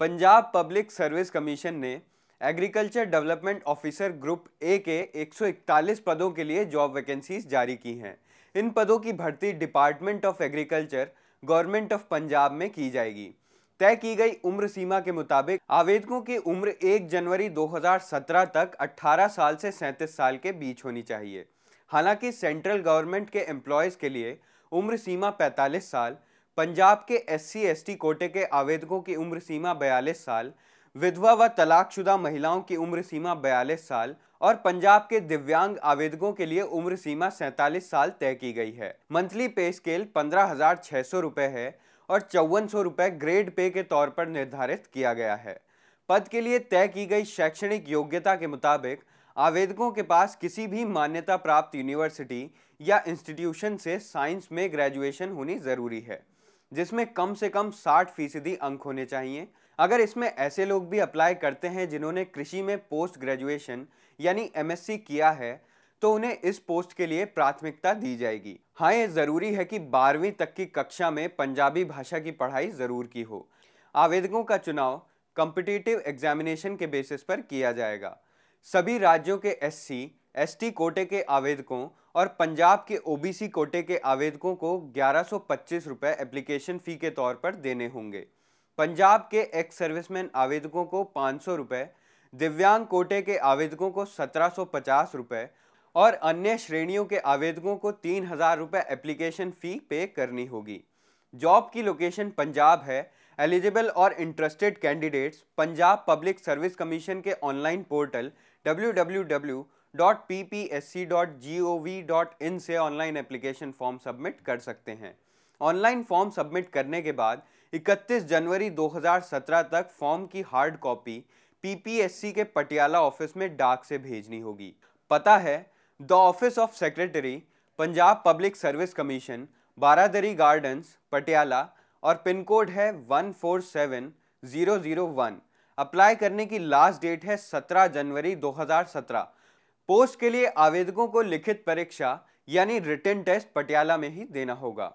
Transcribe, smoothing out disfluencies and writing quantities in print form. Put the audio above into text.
Punjab public service commission ने agriculture development officer group A के 141 पदों के लिए जॉब वैकेंसीज जारी की हैं। इन पदों की भर्ती department of agriculture government of Punjab में की जाएगी। तय की गई उम्र सीमा के मुताबिक आवेदकों की उम्र 1 जनवरी 2017 तक 18 साल से 37 साल के बीच होनी चाहिए। हालांकि सेंट्रल गवर्नमेंट के एम्प्लॉयज़ के लिए उम्र सीमा 45 साल, पंजाब के SC/ST कोटे के आवेदकों की उम्र सीमा 42 साल, विधवा व तलाकशुदा महिलाओं की उम्र सीमा 42 साल और पंजाब के दिव्यांग आवेदकों के लिए उम्र सीमा 47 साल तय की गई है। मंथली पे स्केल 15,600 रुपये है और 5400 रुपये ग्रेड पे के तौर पर निर्धारित किया गया है। पद के लिए तय की गई शैक्षणिक योग्यता के मुताबिक आवेदकों के पास किसी भी मान्यता प्राप्त यूनिवर्सिटी या इंस्टीट्यूशन से साइंस में ग्रेजुएशन होनी ज़रूरी है, जिसमें कम से कम 60% अंक होने चाहिए। अगर इसमें ऐसे लोग भी अप्लाई करते हैं जिन्होंने कृषि में पोस्ट ग्रेजुएशन यानी MSc किया है तो उन्हें इस पोस्ट के लिए प्राथमिकता दी जाएगी। हाँ, ये ज़रूरी है कि 12वीं तक की कक्षा में पंजाबी भाषा की पढ़ाई ज़रूर की हो। आवेदकों का चुनाव कॉम्पिटिटिव एग्जामिनेशन के बेसिस पर किया जाएगा। सभी राज्यों के SC/ST कोटे के आवेदकों और पंजाब के OBC कोटे के आवेदकों को 1125 रुपये एप्लीकेशन फ़ी के तौर पर देने होंगे। पंजाब के एक्स सर्विसमैन आवेदकों को 500 रुपये, दिव्यांग कोटे के आवेदकों को 1750 रुपये और अन्य श्रेणियों के आवेदकों को 3000 रुपये एप्लीकेशन फ़ी पे करनी होगी। जॉब की लोकेशन पंजाब है। एलिजिबल और interested candidates Punjab public service commission के ऑनलाइन पोर्टल www.ppsc.gov.in से ऑनलाइन एप्लीकेशन फॉर्म सबमिट कर सकते हैं। ऑनलाइन फॉर्म सबमिट करने के बाद 31 जनवरी 2017 तक फॉर्म की हार्ड कॉपी PPSC के पटियाला ऑफिस में डाक से भेजनी होगी। पता है, the office of secretary, Punjab public service commission, Baradari gardens, Patiala और पिन कोड है 147001। अप्लाई करने की लास्ट डेट है 17 जनवरी 2017। पोस्ट के लिए आवेदकों को लिखित परीक्षा यानी रिटन टेस्ट पटियाला में ही देना होगा।